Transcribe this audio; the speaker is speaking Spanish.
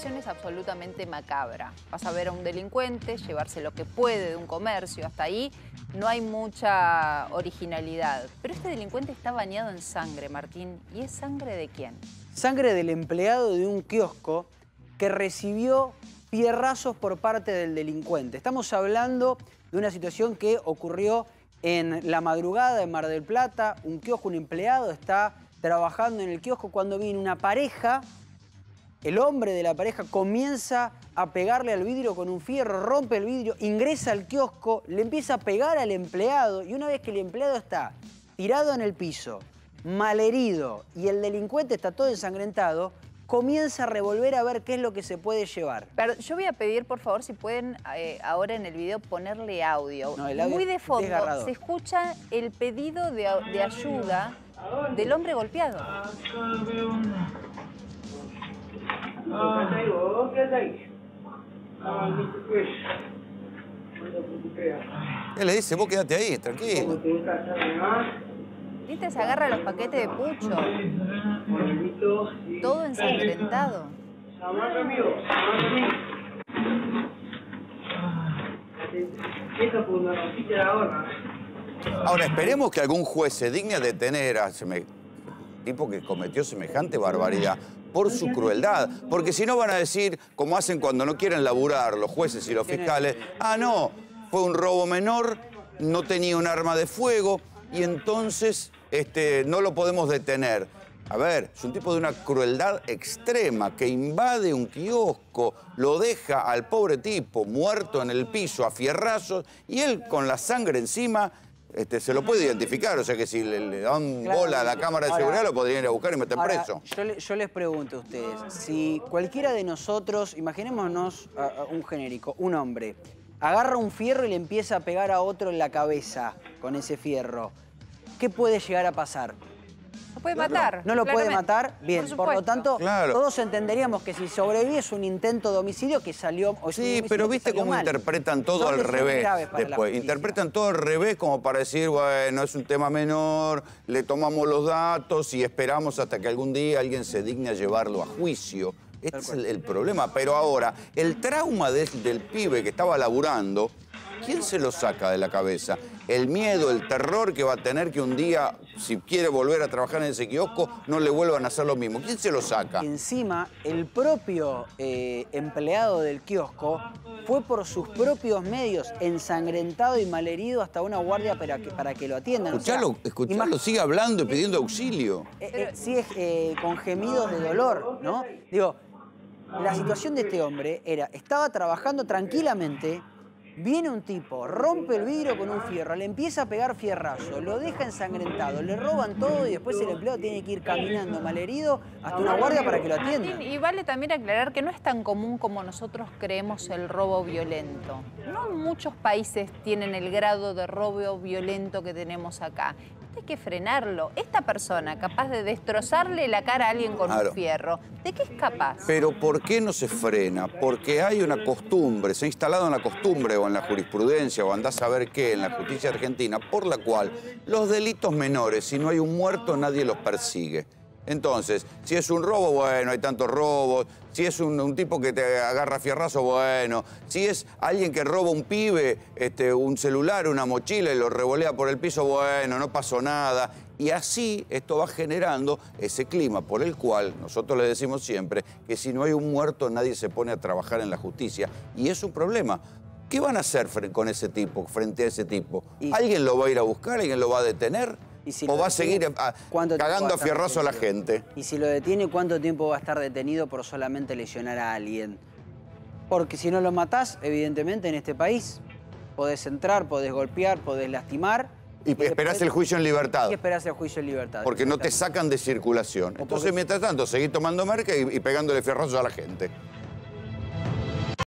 situación es absolutamente macabra. Vas a ver a un delincuente, llevarse lo que puede de un comercio, hasta ahí no hay mucha originalidad. Pero este delincuente está bañado en sangre, Martín. ¿Y es sangre de quién? Sangre del empleado de un kiosco que recibió pierrazos por parte del delincuente. Estamos hablando de una situación que ocurrió en la madrugada en Mar del Plata. Un kiosco, un empleado está trabajando en el kiosco cuando viene una pareja. El hombre de la pareja comienza a pegarle al vidrio con un fierro, rompe el vidrio, ingresa al kiosco, le empieza a pegar al empleado y una vez que el empleado está tirado en el piso, malherido y el delincuente está todo ensangrentado, comienza a revolver a ver qué es lo que se puede llevar. Pero yo voy a pedir, por favor, si pueden ahora en el video ponerle audio. No, el audio muy de fondo desgarrador. Se escucha el pedido de ayuda del hombre golpeado. Él le dice, vos quedate ahí, tranquilo. ¿Viste? Se agarra los paquetes de pucho. Todo ensangrentado. Ahora, esperemos que algún juez se digne a detener a tipo que cometió semejante barbaridad por su crueldad, porque si no van a decir, como hacen cuando no quieren laburar los jueces y los fiscales, ah, no, fue un robo menor, no tenía un arma de fuego y entonces no lo podemos detener. A ver, es un tipo de una crueldad extrema que invade un kiosco, lo deja al pobre tipo muerto en el piso a fierrazos y él con la sangre encima. Se lo puede identificar, o sea que si le dan bola a la cámara de seguridad lo podrían ir a buscar y meter preso. Yo les pregunto a ustedes, si cualquiera de nosotros, imaginémonos a un genérico, un hombre, agarra un fierro y le empieza a pegar a otro en la cabeza con ese fierro, ¿qué puede llegar a pasar? Lo puede matar. ¿No lo puede matar? Bien, por lo tanto, todos entenderíamos que si sobrevive es un intento de homicidio que salió... Sí, pero viste cómo interpretan todo al revés después. Interpretan todo al revés como para decir, bueno, es un tema menor, le tomamos los datos y esperamos hasta que algún día alguien se digne a llevarlo a juicio. Este es el problema. Pero ahora, el trauma del pibe que estaba laburando... ¿Quién se lo saca de la cabeza? El miedo, el terror que va a tener que un día, si quiere volver a trabajar en ese kiosco, no le vuelvan a hacer lo mismo. ¿Quién se lo saca? Encima, el propio empleado del kiosco fue por sus propios medios ensangrentado y malherido hasta una guardia para que lo atiendan. Escuchalo, escuchalo, sigue hablando y pidiendo auxilio. Sí, con gemidos de dolor, ¿no? Digo, la situación de este hombre era, estaba trabajando tranquilamente. Viene un tipo, rompe el vidrio con un fierro, le empieza a pegar fierrazo, lo deja ensangrentado, le roban todo y después el empleado tiene que ir caminando malherido hasta una guardia para que lo atienda. Y vale también aclarar que no es tan común como nosotros creemos el robo violento. No muchos países tienen el grado de robo violento que tenemos acá. Hay que frenarlo. Esta persona capaz de destrozarle la cara a alguien con un fierro, ¿de qué es capaz? Pero ¿por qué no se frena? Porque hay una costumbre, se ha instalado una costumbre o en la jurisprudencia o andás a ver qué, en la justicia argentina, por la cual los delitos menores, si no hay un muerto, nadie los persigue. Entonces, si es un robo, bueno, hay tantos robos. Si es un tipo que te agarra fierrazo, bueno. Si es alguien que roba un pibe, un celular, una mochila y lo revolea por el piso, bueno, no pasó nada. Y así esto va generando ese clima por el cual nosotros le decimos siempre que si no hay un muerto nadie se pone a trabajar en la justicia. Y es un problema. ¿Qué van a hacer con ese tipo, frente a ese tipo? ¿Alguien lo va a ir a buscar? ¿Alguien lo va a detener? ¿Y si o va a seguir cagando a fierrazo a la gente? Y si lo detiene, ¿cuánto tiempo va a estar detenido por solamente lesionar a alguien? Porque si no lo matás, evidentemente en este país podés entrar, podés golpear, podés lastimar. Y esperás el juicio en libertad. Y esperás el juicio en libertad. Porque no te sacan de circulación. Entonces, mientras tanto, seguís tomando merca y pegándole fierrazos a la gente.